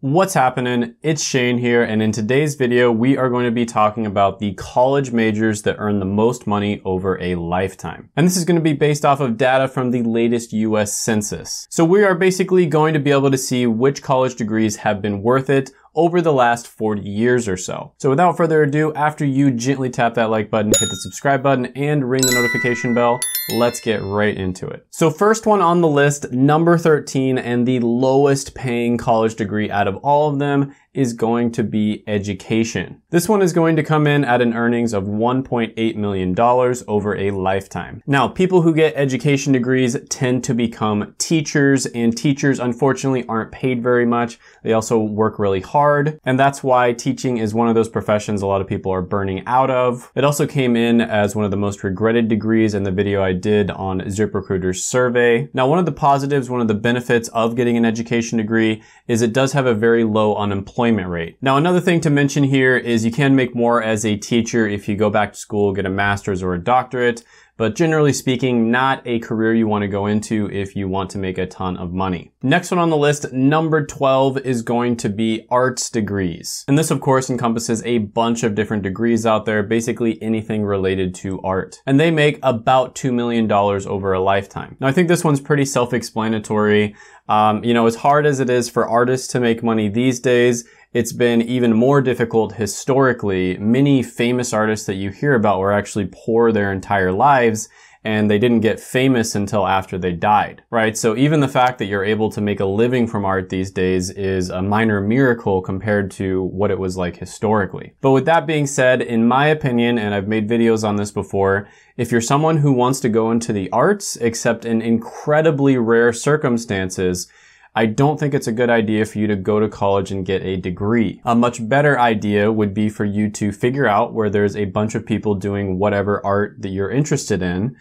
What's happening? It's Shane here, and in today's video we are going to be talking about the college majors that earn the most money over a lifetime. And this is going to be based off of data from the latest US Census. So we are basically going to be able to see which college degrees have been worth it over the last 40 years or so. So without further ado, after you gently tap that like button, hit the subscribe button and ring the notification bell, let's get right into it. So first one on the list, number 13, and the lowest paying college degree out of all of them is going to be education. This one is going to come in at an earnings of $1.8 million over a lifetime. Now, people who get education degrees tend to become teachers, and teachers unfortunately aren't paid very much. They also work really hard, and that's why teaching is one of those professions a lot of people are burning out of. It also came in as one of the most regretted degrees in the video I did on ZipRecruiter's survey. Now, one of the positives, one of the benefits of getting an education degree is it does have a very low unemployment rate. Now, another thing to mention here is you can make more as a teacher if you go back to school, get a master's or a doctorate, but generally speaking, not a career you want to go into if you want to make a ton of money. Next one on the list, number 12, is going to be arts degrees. And this, of course, encompasses a bunch of different degrees out there, basically anything related to art. And they make about $2 million over a lifetime. Now, I think this one's pretty self-explanatory. You know, as hard as it is for artists to make money these days, it's been even more difficult historically. Many famous artists that you hear about were actually poor their entire lives, and they didn't get famous until after they died, right? So even the fact that you're able to make a living from art these days is a minor miracle compared to what it was like historically. But with that being said, in my opinion, and I've made videos on this before, if you're someone who wants to go into the arts, except in incredibly rare circumstances, I don't think it's a good idea for you to go to college and get a degree. A much better idea would be for you to figure out where there's a bunch of people doing whatever art that you're interested in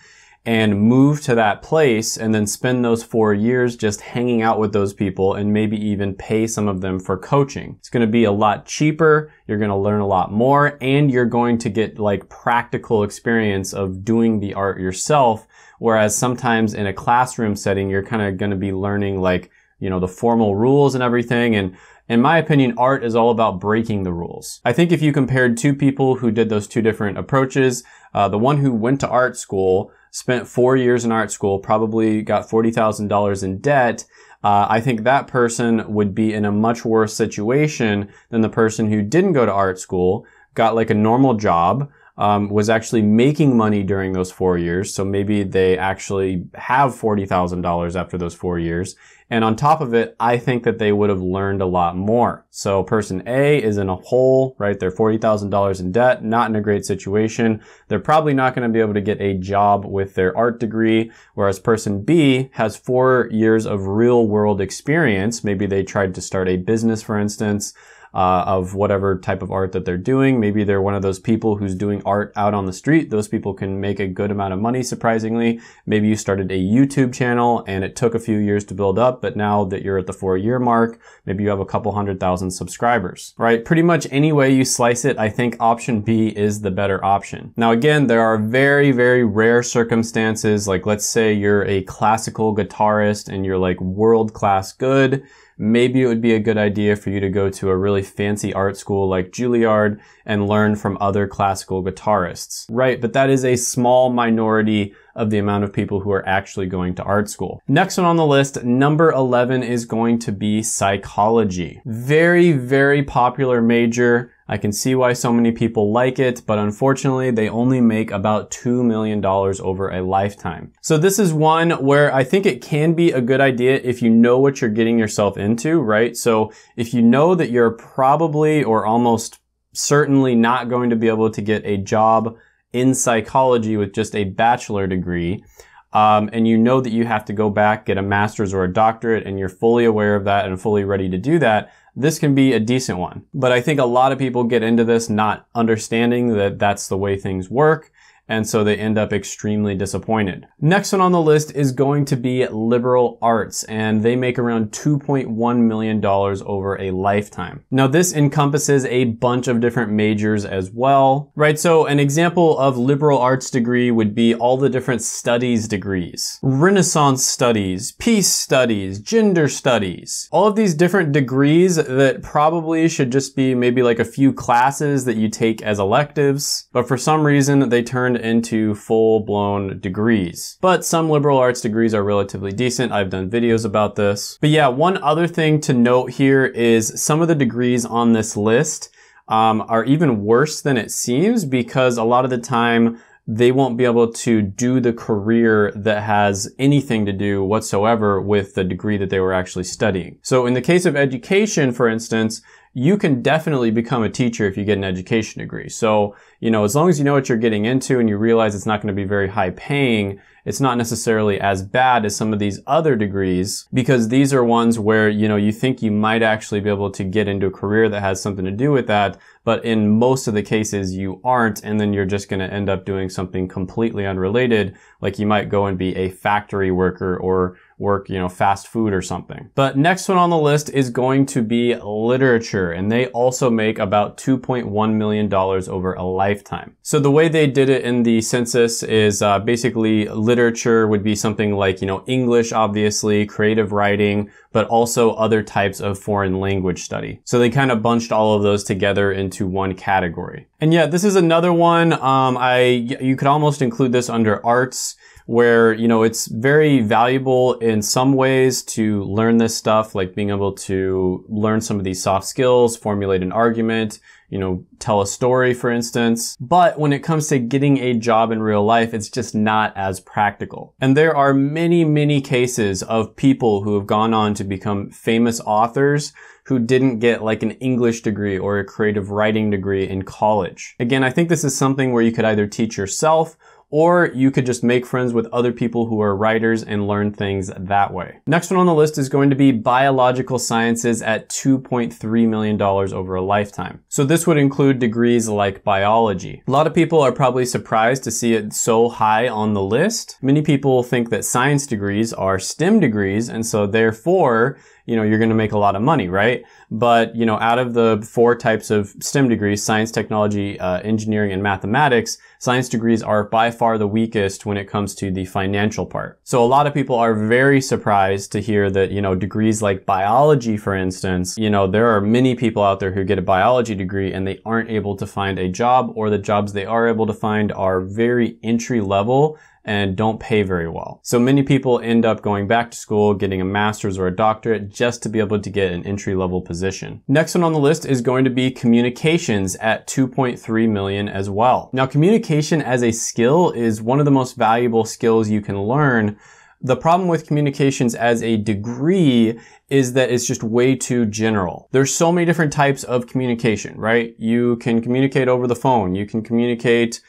and move to that place and then spend those 4 years just hanging out with those people and maybe even pay some of them for coaching. It's gonna be a lot cheaper, you're gonna learn a lot more, and you're going to get like practical experience of doing the art yourself, whereas sometimes in a classroom setting, you're kind of gonna be learning like, you know, the formal rules and everything. And in my opinion, art is all about breaking the rules. I think if you compared two people who did those two different approaches, the one who went to art school, spent 4 years in art school, probably got $40,000 in debt, I think that person would be in a much worse situation than the person who didn't go to art school, got like a normal job, was actually making money during those 4 years. So maybe they actually have $40,000 after those 4 years. And on top of it, I think that they would have learned a lot more. So person A is in a hole, right? They're $40,000 in debt, not in a great situation. They're probably not going to be able to get a job with their art degree. Whereas person B has 4 years of real world experience. Maybe they tried to start a business, for instance, of whatever type of art that they're doing. Maybe they're one of those people who's doing art out on the street. Those people can make a good amount of money, surprisingly. Maybe you started a YouTube channel and it took a few years to build up, but now that you're at the 4 year mark, maybe you have a couple 100,000 subscribers, right? Pretty much any way you slice it, I think option B is the better option. Now, again, there are very, very rare circumstances. Like, let's say you're a classical guitarist and you're like world class good. Maybe it would be a good idea for you to go to a really fancy art school like Juilliard and learn from other classical guitarists, right? But that is a small minority of the amount of people who are actually going to art school. Next one on the list, number 11, is going to be psychology. Very, very popular major. I can see why so many people like it, but unfortunately they only make about $2 million over a lifetime. So this is one where I think it can be a good idea if you know what you're getting yourself into, right? So if you know that you're probably or almost certainly not going to be able to get a job in psychology with just a bachelor degree, and you know that you have to go back, get a master's or a doctorate, and you're fully aware of that and fully ready to do that, this can be a decent one. But I think a lot of people get into this not understanding that that's the way things work, and so they end up extremely disappointed. Next one on the list is going to be liberal arts, and they make around $2.1 million over a lifetime. Now this encompasses a bunch of different majors as well, right? So an example of liberal arts degree would be all the different studies degrees, Renaissance studies, peace studies, gender studies, all of these different degrees that probably should just be maybe like a few classes that you take as electives, but for some reason they turned into full-blown degrees. But some liberal arts degrees are relatively decent. I've done videos about this. But yeah, one other thing to note here is some of the degrees on this list are even worse than it seems, because a lot of the time they won't be able to do the career that has anything to do whatsoever with the degree that they were actually studying. So in the case of education, for instance, you can definitely become a teacher if you get an education degree. So, you know, as long as you know what you're getting into and you realize it's not going to be very high paying, it's not necessarily as bad as some of these other degrees, because these are ones where, you know, you think you might actually be able to get into a career that has something to do with that, but in most of the cases you aren't, and then you're just going to end up doing something completely unrelated, like you might go and be a factory worker or work, you know, fast food or something. But next one on the list is going to be literature, and they also make about $2.1 million over a lifetime. So the way they did it in the census is basically literature would be something like, you know, English, obviously, creative writing, but also other types of foreign language study. So they kind of bunched all of those together into one category. And yeah, this is another one. You could almost include this under arts, where, you know, it's very valuable in some ways to learn this stuff, like being able to learn some of these soft skills, formulate an argument, you know, tell a story, for instance. But when it comes to getting a job in real life, it's just not as practical. And there are many, many cases of people who have gone on to become famous authors who didn't get like an English degree or a creative writing degree in college. Again, I think this is something where you could either teach yourself, or you could just make friends with other people who are writers and learn things that way. Next one on the list is going to be biological sciences at $2.3 million over a lifetime. So this would include degrees like biology. A lot of people are probably surprised to see it so high on the list. Many people think that science degrees are STEM degrees, and so therefore, you know, you're going to make a lot of money, right? But, you know, out of the four types of STEM degrees, science, technology, engineering, and mathematics, science degrees are by far the weakest when it comes to the financial part. So a lot of people are very surprised to hear that, you know, degrees like biology, for instance, you know, there are many people out there who get a biology degree and they aren't able to find a job, or the jobs they are able to find are very entry level and don't pay very well. So many people end up going back to school, getting a master's or a doctorate just to be able to get an entry-level position. Next one on the list is going to be communications at $2.3 million as well. Now, communication as a skill is one of the most valuable skills you can learn. The problem with communications as a degree is that it's just way too general. There's so many different types of communication, right? You can communicate over the phone, you can communicate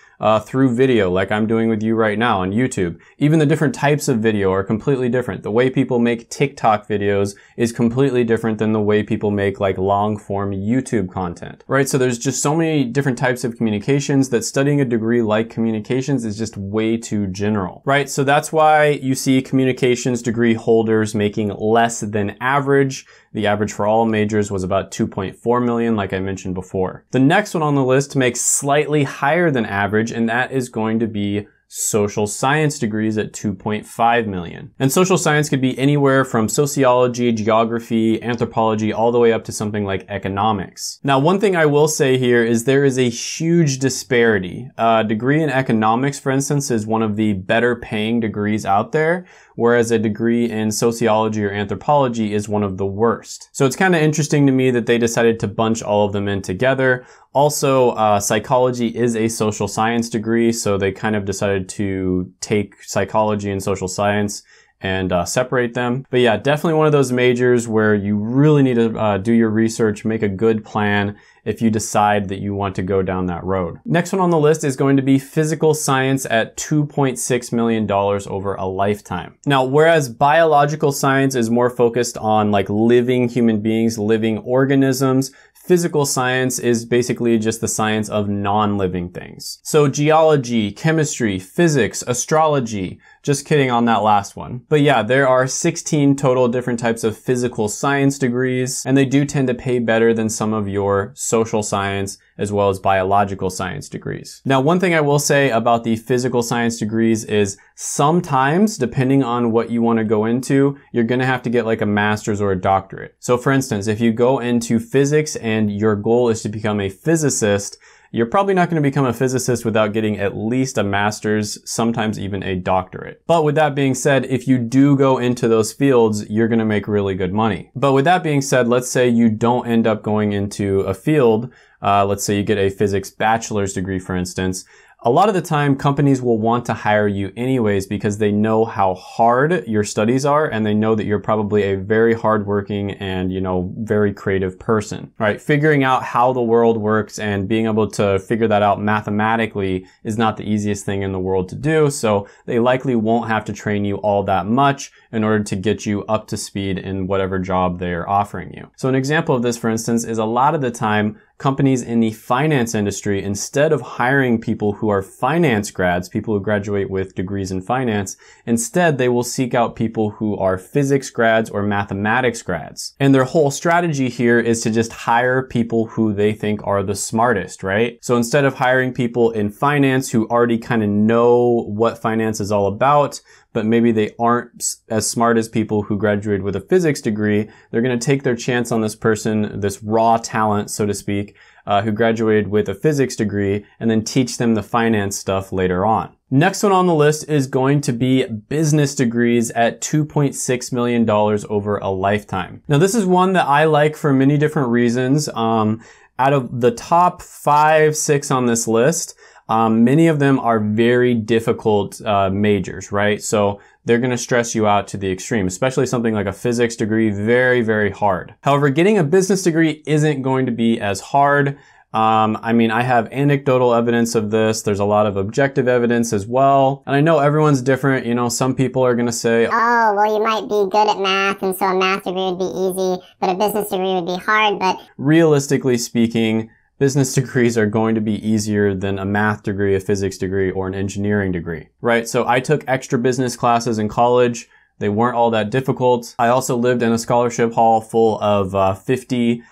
through video, like I'm doing with you right now on YouTube. Even the different types of video are completely different. The way people make TikTok videos is completely different than the way people make like long form YouTube content, right? So there's just so many different types of communications that studying a degree like communications is just way too general, right? So that's why you see communications degree holders making less than average. The average for all majors was about 2.4 million, like I mentioned before. The next one on the list makes slightly higher than average, and that is going to be social science degrees at 2.5 million. And social science could be anywhere from sociology, geography, anthropology, all the way up to something like economics. Now, one thing I will say here is there is a huge disparity. A degree in economics, for instance, is one of the better paying degrees out there, whereas a degree in sociology or anthropology is one of the worst. So it's kind of interesting to me that they decided to bunch all of them in together. Also, psychology is a social science degree, so they kind of decided to take psychology and social science and separate them. But yeah, definitely one of those majors where you really need to do your research, make a good plan, if you decide that you want to go down that road. Next one on the list is going to be physical science at $2.6 million over a lifetime. Now, whereas biological science is more focused on like living human beings, living organisms, physical science is basically just the science of non-living things. So geology, chemistry, physics, astrology, just kidding on that last one. But yeah, there are 16 total different types of physical science degrees, and they do tend to pay better than some of your social science as well as biological science degrees. Now, one thing I will say about the physical science degrees is sometimes, depending on what you want to go into, you're going to have to get like a master's or a doctorate. So for instance, if you go into physics and your goal is to become a physicist, you're probably not going to become a physicist without getting at least a master's, sometimes even a doctorate. But with that being said, if you do go into those fields, you're going to make really good money. But with that being said, let's say you don't end up going into a field. Let's say you get a physics bachelor's degree, for instance. A lot of the time, companies will want to hire you anyways because they know how hard your studies are, and they know that you're probably a very hardworking and, you know, very creative person, right? Figuring out how the world works and being able to figure that out mathematically is not the easiest thing in the world to do. So they likely won't have to train you all that much in order to get you up to speed in whatever job they're offering you. So an example of this, for instance, is a lot of the time, companies in the finance industry, instead of hiring people who are finance grads, people who graduate with degrees in finance, instead they will seek out people who are physics grads or mathematics grads. And their whole strategy here is to just hire people who they think are the smartest, right? So instead of hiring people in finance who already kind of know what finance is all about, but maybe they aren't as smart as people who graduated with a physics degree, they're going to take their chance on this person, this raw talent, so to speak, who graduated with a physics degree, and then teach them the finance stuff later on. Next one on the list is going to be business degrees at $2.6 million over a lifetime. Now, this is one that I like for many different reasons. Out of the top 5, 6 on this list, many of them are very difficult majors, right? So they're going to stress you out to the extreme, especially something like a physics degree, very, very hard. However, getting a business degree isn't going to be as hard. I mean, I have anecdotal evidence of this. There's a lot of objective evidence as well. And I know everyone's different. You know, some people are going to say, oh, well, you might be good at math, and so a math degree would be easy, but a business degree would be hard. But realistically speaking, business degrees are going to be easier than a math degree, a physics degree, or an engineering degree, right? So I took extra business classes in college. They weren't all that difficult. I also lived in a scholarship hall full of 50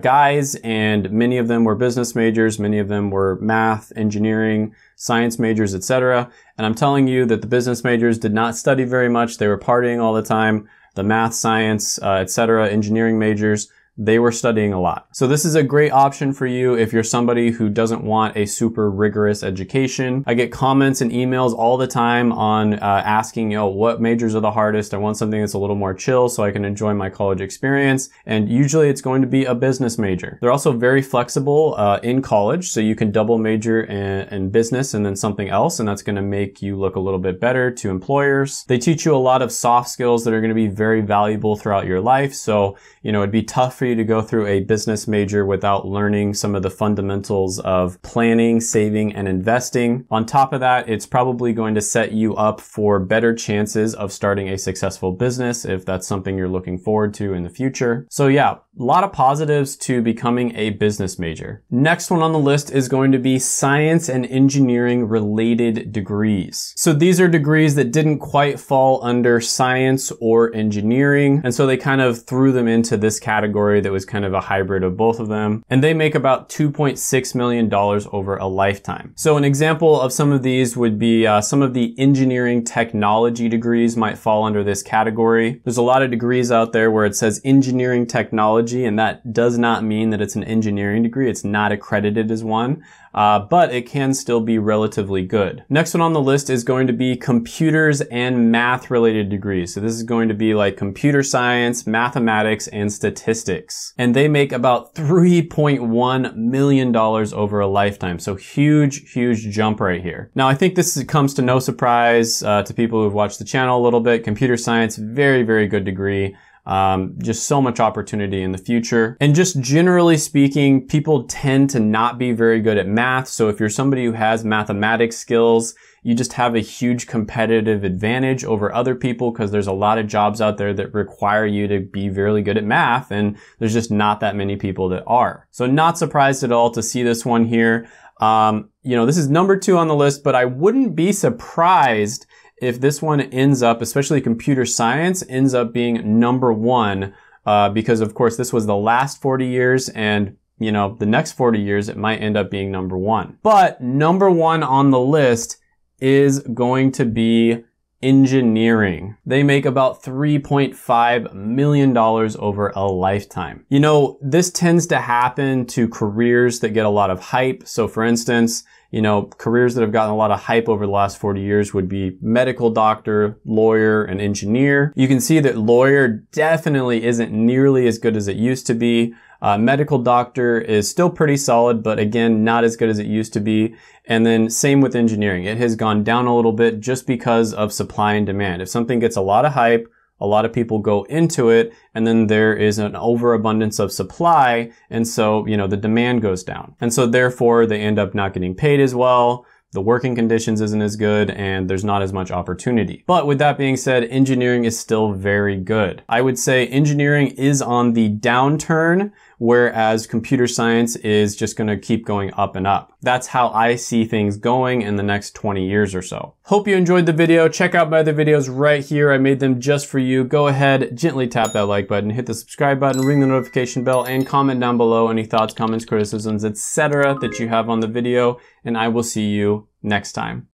guys, and many of them were business majors. Many of them were math, engineering, science majors, etc. And I'm telling you that the business majors did not study very much. They were partying all the time. The math, science, etc., engineering majors, they were studying a lot. So this is a great option for you if you're somebody who doesn't want a super rigorous education. I get comments and emails all the time on asking, you know, what majors are the hardest? I want something that's a little more chill so I can enjoy my college experience. And usually it's going to be a business major. They're also very flexible in college, so you can double major in business and then something else, and that's going to make you look a little bit better to employers. They teach you a lot of soft skills that are going to be very valuable throughout your life. So, you know, it'd be tough for you to go through a business major without learning some of the fundamentals of planning, saving, and investing. On top of that, it's probably going to set you up for better chances of starting a successful business if that's something you're looking forward to in the future. So yeah, a lot of positives to becoming a business major. Next one on the list is going to be science and engineering related degrees. So these are degrees that didn't quite fall under science or engineering, and so they kind of threw them into this category that was kind of a hybrid of both of them. And they make about $2.6 million over a lifetime. So an example of some of these would be some of the engineering technology degrees might fall under this category. There's a lot of degrees out there where it says engineering technology, and that does not mean that it's an engineering degree. It's not accredited as one. But it can still be relatively good. Next one on the list is going to be computers and math related degrees. So this is going to be like computer science, mathematics, and statistics. And they make about $3.1 million over a lifetime. So huge, huge jump right here. Now, I think this comes to no surprise to people who've watched the channel a little bit. Computer science, very, very good degree. Just so much opportunity in the future. And just generally speaking, people tend to not be very good at math. So if you're somebody who has mathematics skills, you just have a huge competitive advantage over other people because there's a lot of jobs out there that require you to be really good at math, and there's just not that many people that are. So not surprised at all to see this one here. You know, this is number 2 on the list, but I wouldn't be surprised if this one ends up, especially computer science, ends up being number 1, because of course this was the last 40 years, and you know, the next 40 years it might end up being number 1. But number 1 on the list is going to be engineering. They make about $3.5 million over a lifetime. You know, this tends to happen to careers that get a lot of hype. So for instance, you know, careers that have gotten a lot of hype over the last 40 years would be medical doctor, lawyer, and engineer. You can see that lawyer definitely isn't nearly as good as it used to be. Medical doctor is still pretty solid, but again, not as good as it used to be. And then same with engineering. It has gone down a little bit just because of supply and demand. If something gets a lot of hype, a lot of people go into it, and then there is an overabundance of supply. And so, you know, the demand goes down. And so therefore they end up not getting paid as well. The working conditions isn't as good, and there's not as much opportunity. But with that being said, engineering is still very good. I would say engineering is on the downturn, whereas computer science is just gonna keep going up and up. That's how I see things going in the next 20 years or so. Hope you enjoyed the video. Check out my other videos right here. I made them just for you. Go ahead, gently tap that like button, hit the subscribe button, ring the notification bell, and comment down below any thoughts, comments, criticisms, etc. that you have on the video, and I will see you next time.